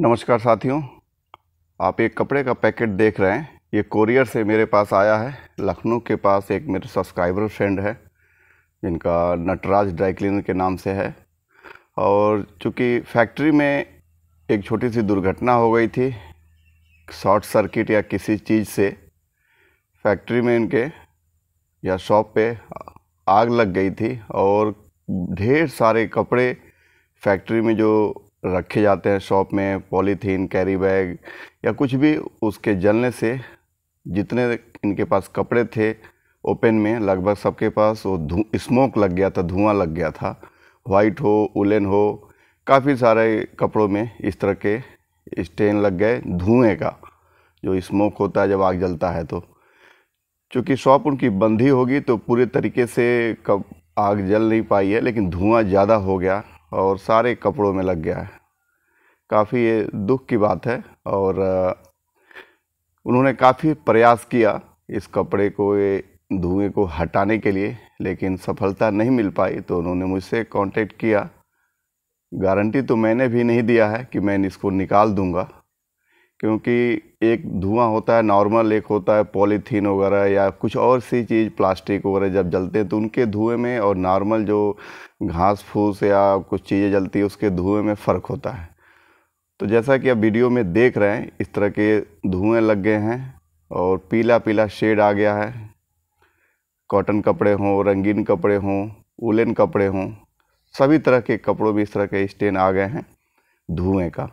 नमस्कार साथियों, आप एक कपड़े का पैकेट देख रहे हैं। ये कोरियर से मेरे पास आया है। लखनऊ के पास एक मेरे सब्सक्राइबर फ्रेंड है जिनका नटराज ड्राई क्लीनर के नाम से है, और चूँकि फैक्ट्री में एक छोटी सी दुर्घटना हो गई थी, शॉर्ट सर्किट या किसी चीज़ से फैक्ट्री में इनके या शॉप पे आग लग गई थी और ढेर सारे कपड़े फैक्ट्री में जो रखे जाते हैं शॉप में, पॉलीथीन, कैरी बैग या कुछ भी, उसके जलने से जितने इनके पास कपड़े थे ओपन में, लगभग सबके पास वो स्मोक लग गया था, धुआं लग गया था। वाइट हो, उलन हो, काफ़ी सारे कपड़ों में इस तरह के स्टेन लग गए, धुएँ का जो स्मोक होता है जब आग जलता है। तो चूँकि शॉप उनकी बंद ही होगी तो पूरे तरीके से कब आग जल नहीं पाई है, लेकिन धुआँ ज़्यादा हो गया और सारे कपड़ों में लग गया है। काफ़ी ये दुख की बात है। और उन्होंने काफ़ी प्रयास किया इस कपड़े को, ये धुएँ को हटाने के लिए, लेकिन सफलता नहीं मिल पाई। तो उन्होंने मुझसे कांटेक्ट किया। गारंटी तो मैंने भी नहीं दिया है कि मैं इसको निकाल दूंगा, क्योंकि एक धुआं होता है नॉर्मल, एक होता है पॉलीथीन वगैरह या कुछ और सी चीज़, प्लास्टिक वगैरह जब जलते हैं तो उनके धुएं में और नॉर्मल जो घास फूस या कुछ चीज़ें जलती है उसके धुएं में फ़र्क होता है। तो जैसा कि आप वीडियो में देख रहे हैं, इस तरह के धुएँ लग गए हैं और पीला पीला शेड आ गया है। कॉटन कपड़े हों, रंगीन कपड़े हों, उलन कपड़े हों, सभी तरह के कपड़ों में इस तरह के स्टेन आ गए हैं धुएँ का।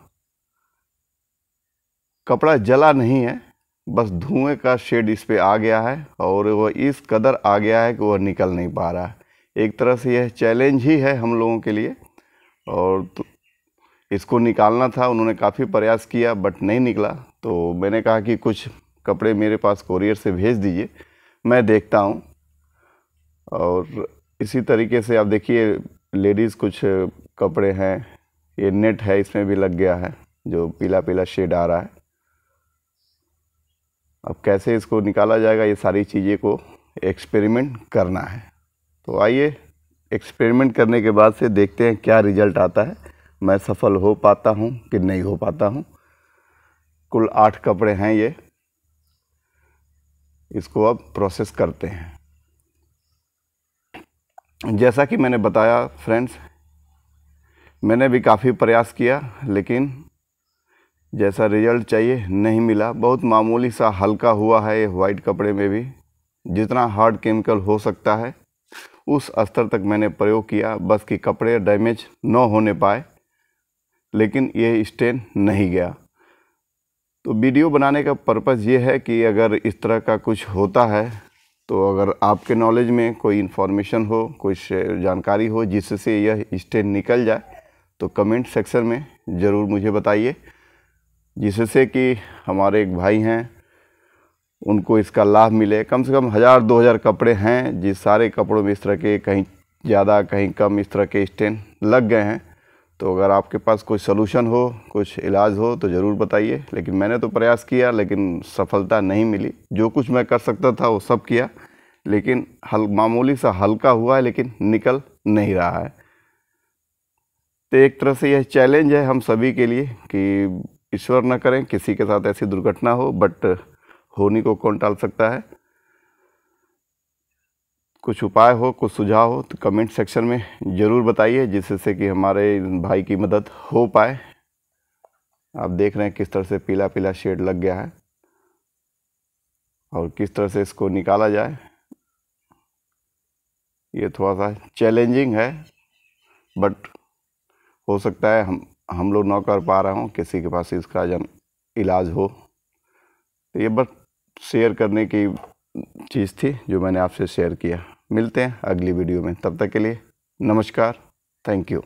कपड़ा जला नहीं है, बस धुएँ का शेड इस पे आ गया है और वह इस कदर आ गया है कि वह निकल नहीं पा रहा है। एक तरह से यह चैलेंज ही है हम लोगों के लिए, और तो इसको निकालना था। उन्होंने काफ़ी प्रयास किया बट नहीं निकला। तो मैंने कहा कि कुछ कपड़े मेरे पास कोरियर से भेज दीजिए, मैं देखता हूँ। और इसी तरीके से आप देखिए, लेडीज़ कुछ कपड़े हैं, ये नेट है, इसमें भी लग गया है जो पीला पीला शेड आ रहा है। अब कैसे इसको निकाला जाएगा, ये सारी चीज़ें को एक्सपेरिमेंट करना है। तो आइए एक्सपेरिमेंट करने के बाद से देखते हैं क्या रिजल्ट आता है, मैं सफल हो पाता हूँ कि नहीं हो पाता हूँ। कुल 8 कपड़े हैं ये, इसको अब प्रोसेस करते हैं। जैसा कि मैंने बताया फ्रेंड्स, मैंने भी काफ़ी प्रयास किया लेकिन जैसा रिजल्ट चाहिए नहीं मिला। बहुत मामूली सा हल्का हुआ है ये वाइट कपड़े में भी। जितना हार्ड केमिकल हो सकता है उस स्तर तक मैंने प्रयोग किया, बस कि कपड़े डैमेज न होने पाए, लेकिन ये स्टेन नहीं गया। तो वीडियो बनाने का पर्पज़ ये है कि अगर इस तरह का कुछ होता है तो अगर आपके नॉलेज में कोई इन्फॉर्मेशन हो, कुछ जानकारी हो जिससे यह स्टेन निकल जाए, तो कमेंट सेक्शन में ज़रूर मुझे बताइए, जिससे कि हमारे एक भाई हैं उनको इसका लाभ मिले। कम से कम 1000-2000 कपड़े हैं जिस सारे कपड़ों में इस तरह के कहीं ज़्यादा कहीं कम इस तरह के स्टेन लग गए हैं। तो अगर आपके पास कोई सलूशन हो, कुछ इलाज हो तो ज़रूर बताइए। लेकिन मैंने तो प्रयास किया लेकिन सफलता नहीं मिली। जो कुछ मैं कर सकता था वो सब किया, लेकिन मामूली सा हल्का हुआ है लेकिन निकल नहीं रहा है। तो एक तरह से यह चैलेंज है हम सभी के लिए कि ईश्वर न करें किसी के साथ ऐसी दुर्घटना हो, बट होने को कौन टाल सकता है। कुछ उपाय हो, कुछ सुझाव हो तो कमेंट सेक्शन में ज़रूर बताइए, जिससे कि हमारे भाई की मदद हो पाए। आप देख रहे हैं किस तरह से पीला पीला शेड लग गया है और किस तरह से इसको निकाला जाए, ये थोड़ा सा चैलेंजिंग है, बट हो सकता है हम लोग ना कर पा रहे हों, किसी के पास इसका इलाज हो। तो ये बस शेयर करने की चीज़ थी जो मैंने आपसे शेयर किया। मिलते हैं अगली वीडियो में, तब तक के लिए नमस्कार, थैंक यू।